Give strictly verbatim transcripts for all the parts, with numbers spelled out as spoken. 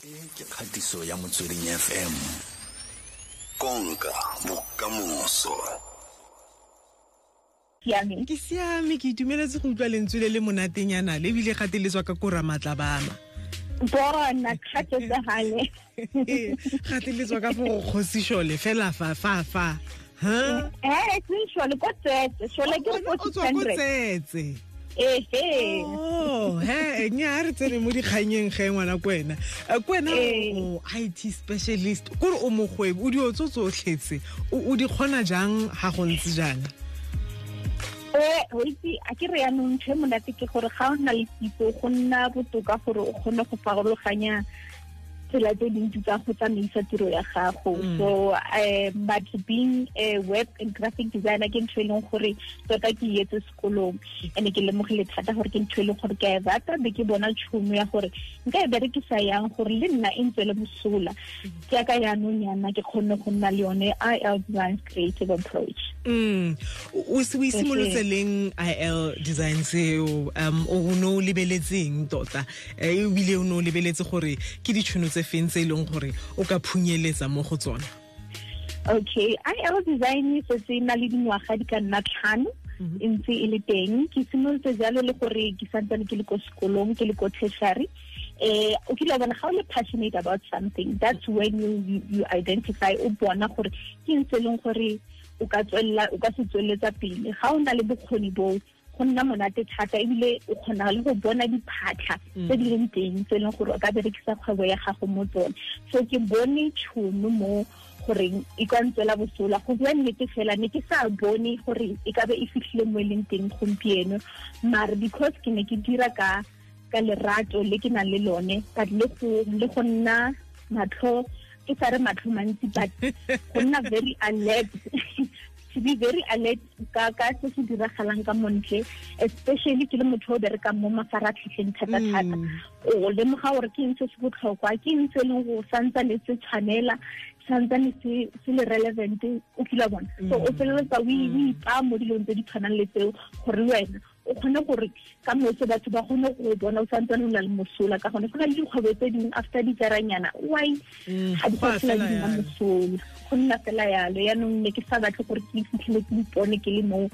Ke kgatiso ya Motsweding F M. Konka bokamoso. Siame. Ke siame ke dumeletse go utlwa lentswe le monateng yana le bile gateletswa ka Kora Matlabana. Bona khatse tsa hane. Gateletswa ka go khosisho le fela fa fa fa. Ha? Eh, tshisho le kotsetse, sho le ke kotsetse. Eh eh oh he nya re tsene mo dikhanyeng ge ngwana kwena kwena o I T specialist gore o mogwebo o di o tsotso tletse o di khona jang ha go ntse jang eh o itse a ke re ya nong tle mona tike gore ga ona le tipe go nna botoka gore o khone go pagologanya tsela tse ding tsa go tsamaisa tiro ya gago so but being a web and graphic designer ke ntshweleng gore tota ke yetse sekolong ene ke lemogile thata gore ke ntshweleng gore ke a rata be ke bona tshomo ya gore nka e berekisa yang gore le nna e ntswele mosola ke ka yanong yana ke khone go nna le yone I L Designs creative approach mm o se we simolotse leng I L Designs o um o no lebeletseng tota e bile o no lebeletse gore ke ditšhono tse fentse leng gore o ka phunyeletsa mo go tsona. Okay, I L Designs se se na le dingwaga di ka nna tlhano ntse e le teng ke simolotse jalo le gore ke santse ke le ko sekolong ke le ko tertiary eh o kile bana ga le passionate about something that's when you you identify o bona gore ke ntse leng gore o ka tswella o ka se tsweletsa pele ga ona le bokgoni bo go nna monate thata ebile o khona le go bona diphatla tse di leng teng tse leng gore o ka berekisa kgwebo ya gago mo tsone so ke bone tšhono mo gore e ka ntswela bosola go bua nnete fela ne ke sa bone gore e ka be e fitlhile mo e leng teng gompieno mare because ke ne ke dira ka ka lerato le ke nang le lone ka le go nna matlho ke tsare matlho mantsi but go nna very alert to be very alert ka ka se se diragalang ka montle especially ke le motho o bereka mo mafaratlhatlheng thata-thata o lemoga gore ke ntse se botlhokwa ke ntse le go santsane se tshwanela santsane se le relevant o kila bona so o feleletsa o ipa mo dilong tse di tshwanang le tseo gore wena o khone gore ka motse batho ba gone go bona o santsane o na le mosola ka gone kana di kgwebetse ding after di jaranyana why ha di fela di na mosola go nna fela yalo ya nong ne ke sa batle gore ke fitlhile ke ipone ke le mo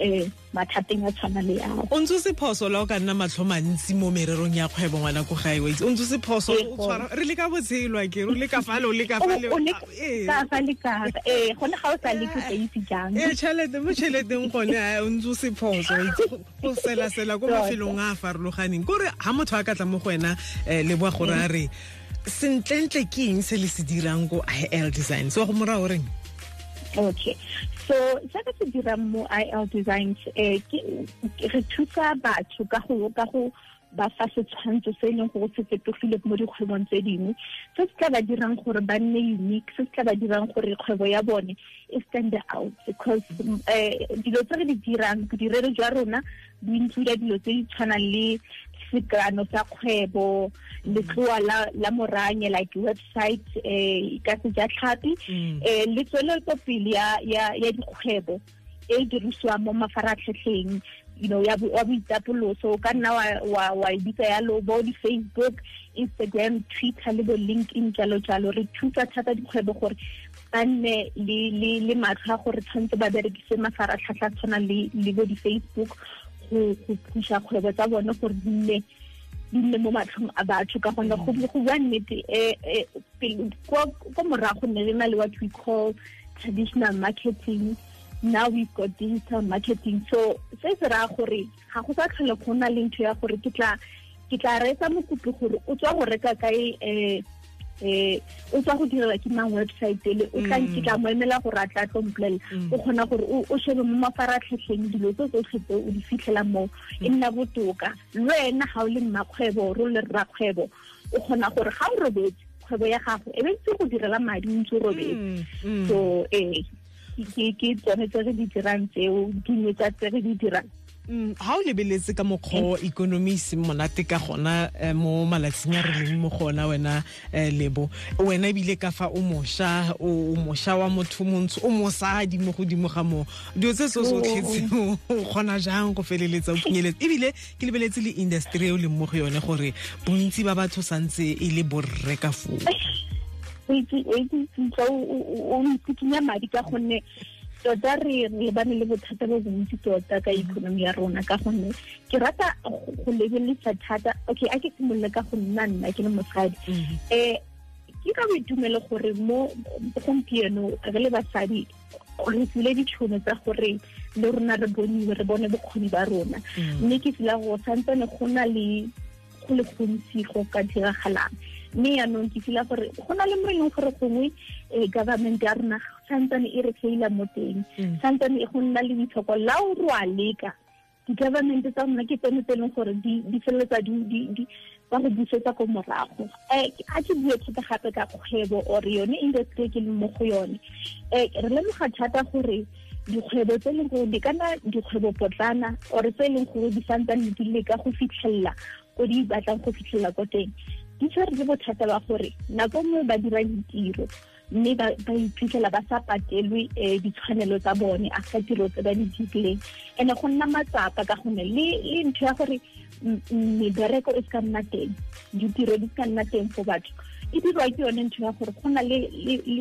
eh mathateng a tshwana le yao o ntse se phoso la o ka nna matlhomantsi mo mererong ya kgwebo ngwana ko gae waitse o ntse se phoso o tshwara re le ka botshelwa ke re le ka fa le ka fa le eh ka fa le ka eh gone ga o sa le ke itse jang eh chelete mo cheleteng gone a o ntse se phoso o sela sela go mafelong a farologaneng gore ha motho a katla mo go wena le bua gore a re sentle ke eng se le se dirang go I L Designs so go mora o reng. Okay, so sa ka se dira mo I L Designs eh ke re thusa batho ka go ka go ba fa setshwantsho se leng go se fetogile mo dikgwebong tse dingwe se se tla ba dirang gore ba nne unique se se tla ba dirang gore kgwebo ya bone e stand out because eh dilo tse re di dirang bodirelo jwa rona di include dilo tse di tshwanang le sekano sa kgwebo le tloa la la moranye like website eh ka se ja tlhapi eh le tswelelo pele ya ya ya dikgwebo e dirisiwa mo mafaratlhatlheng you know ya bo boitapoloso ka nna wa wa ditse ya lo bo di Facebook Instagram Twitter le bo LinkedIn jalo jalo re thusa thata dikgwebo gore ba nne le le le matlha gore tshwantse ba berekise mafaratlhatlha tshwana le le bo di Facebook ke ke tsha kgwebo tsa bona gore di ne di ne mo matlong a batho ka gone go go bua nnete e e go morago ne le nale what we call traditional marketing now we've got digital marketing so se se ra gore ga go sa tlhole khona le ntho ya gore ke tla ke tla retsa mokopi gore o tswa go reka kae eh eh o tswa go dira ke mang website le o tla ntla moemela gore a tla tlomplela o khona gore o shebe mo mafaratlhatlheng dilo tso tso tshetse o di fitlhela mo e nna botoka lwena ga o le mmakgwebo ro le rakgwebo o khona gore ga o robetse kgwebo ya gago e be itse go direla madi ntse robetse so eh ke ke ke tsone tse di dirang tseo di ne tsa tsere di dirang. Mm, how lebeletse ka mokgwa economy simonate ka gona mo malatsing a re mo gona wena lebo wena ebile ka fa o mosha o mosha wa motho montsho o mosadi mo godimo ga mo dio tse so so tletse o gona jang go feleletsa o pinyeletsa ebile ke lebeletse le industry o le mo go yone gore bontsi ba batho santse e le borre ka fo e ke e ke tso o ntikinya madi ka gonne tota re re ba le botlhata bo bontsi tota ka economy ya rona ka gonne ke rata go lebeletsa thata okay a ke simolola ka go nna nna ke le mosadi eh ke ka boitumelo gore mo gompieno re le basadi re tsile ditšhono tsa gore le rona re boniwe re bone bokgoni ba rona mme ke tsela go santsane go na le go le gontsi go ka diragalang mme yaanong ke tsela gore go na le mo leng gore gongwe government ya rona santane e re feela moteng santane e go nna le ditshoko la o rwaleka di government tsa rona ke tsone tse leng gore di di feletsa di di ba re busetsa ko morago eh a ke bua thata gape ka kgwebo or yone industry ke le mo go yone eh re le mo ga thata gore dikgwebo tse leng go di kana dikgwebo potlana or tse leng go di santane di le ka go fitlhella go di batlang go fitlhella go teng di tsere go thata ba gore nako mo ba dira ditiro ne ba ba ipitlela ba sa patelwe ditshwanelo tsa bone a ka tiro tsa di ditleng ene go nna matsapa ka gone le le ntho ya gore me direko e ska nna teng ditiro di ska nna teng for batho e dirwa ke yone ntho ya gore gona le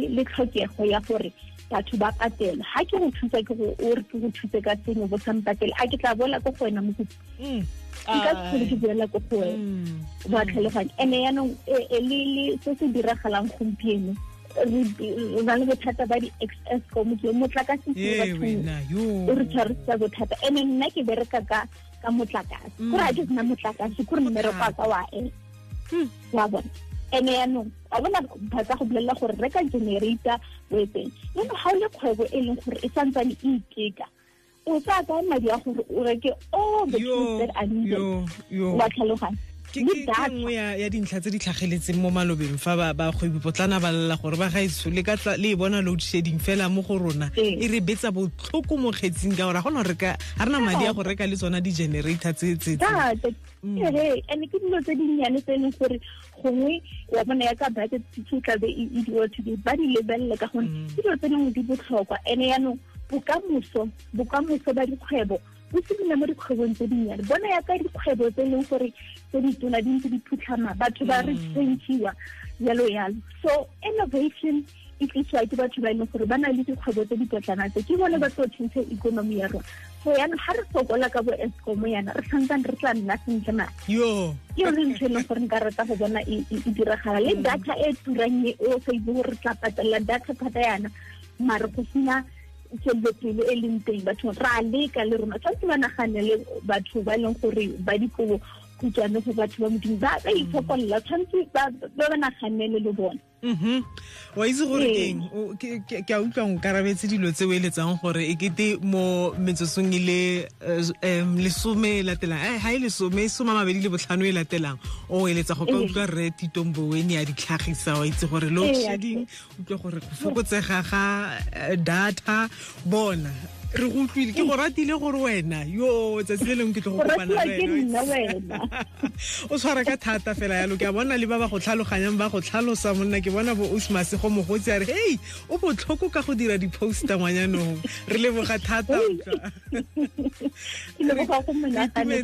le tlhokego ya gore batho ba patela ha ke go thusa ke go o re ke go thuse ka sengwe bo sa mpatela a ke tla bola go gona mo go mm ka se ke boela go go ba tlhalefang ene ya no e le se se diragalang gompieno re ba le botlhata ba di-X S komo ke motlakase o re tshwarisa bothata ene nna ke bereka ka motlakase kore a ke sena motlakase kore mmereko a ka wa e wa bona ene yaanong a bona batsa go bolelela gore reka generator o etseng yaanong ga o le kgwebo e leng gore e santsane e ikeka o tsaya ka madi a gore o reke all the things that are needed wa tlhalogana ke ke mo ya ya dintlha tse di tlhageletse mo malobeng fa ba ba go ipotlana ba lla gore ba ga itso le ka le bona load shedding fela mo go rona e re betsa botlhoko mo kgetsing ka hore ga gona re ka ha rena madi a go reka le tsona di generator tse tse tsa eh ene ke dilo tse dinnyane tse leng gore gongwe wa bona ya ka budget tsika be e di what be ba di lebelle ka gone dilo tse nngwe di botlhokwa ene ya no bokamoso bokamoso ba dikgwebo go se nna mo dikgwebong tse dinnyane bona ya ka dikgwebo tse leng gore tse di tona di ntse di phutlhama batho ba re tsentsiwa yalo yalo so innovation e tliswa ke batho ba e leng gore ba na le dikgwebo tse di potlana tse ke bone ba tlo tshintse ikonomi ya rona so yana ga re sokola ka bo Eskom yana re santsane re tla nna sentle na yo ke re ntse le gore nka rata go bona e diragala le data e turang e o se bo re tla patela data thata yana mara go sina ke le pele e leng teng batho ra le ka le rona tsatsi ba naganele batho ba leng gore ba dikobo ke tsana go batho ba mdimba ba ipokolla tsantsi ba ba naganele le bona mhm wa itse gore keng ke ke a utlwa go karabetse dilo tse o eletsang gore e kete mo metsosong ile le some latelang eh ha ile some some mabedi le botlhano e latelang o eletsa go ka utlwa re titombo weni ya ditlhagisa wa itse gore load shedding utlwe gore go fokotsega ga data bona re go tlile ke go ratile gore wena yo tsa seleng ke tlo go kopana wena o tshwara ka thata fela yalo ke bona le ba ba go tlhaloganyang ba go tlhalosa monna ke bona bo Osmas go mogotsi are hey o botlhoko ka go dira di poster ngwanyanong re le boga thata ke le go go mona ka le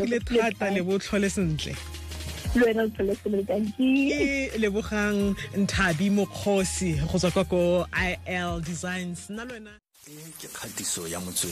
le thata le bo tlhole sentle leno pelesele tanki le bogang Nthabi Mokgosi go tswa ka ko I L Designs nalona ke khatiso ya motho